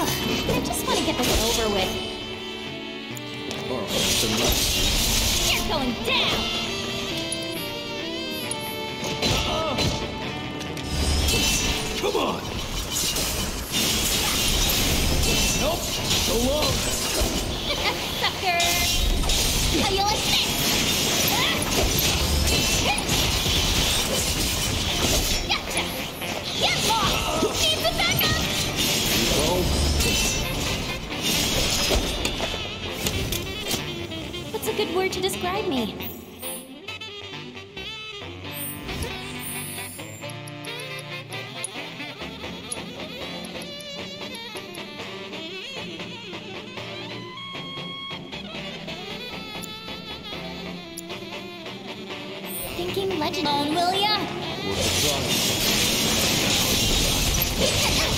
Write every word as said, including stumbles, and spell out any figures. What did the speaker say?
Ugh, I just want to get this over with. Oh, that's enough. You're going down! Uh-oh. Come on! Nope, so long! Sucker! How you like this? Gotcha! Get lost! Keep it back up! What's a good word to describe me? Thinking legend on, will ya?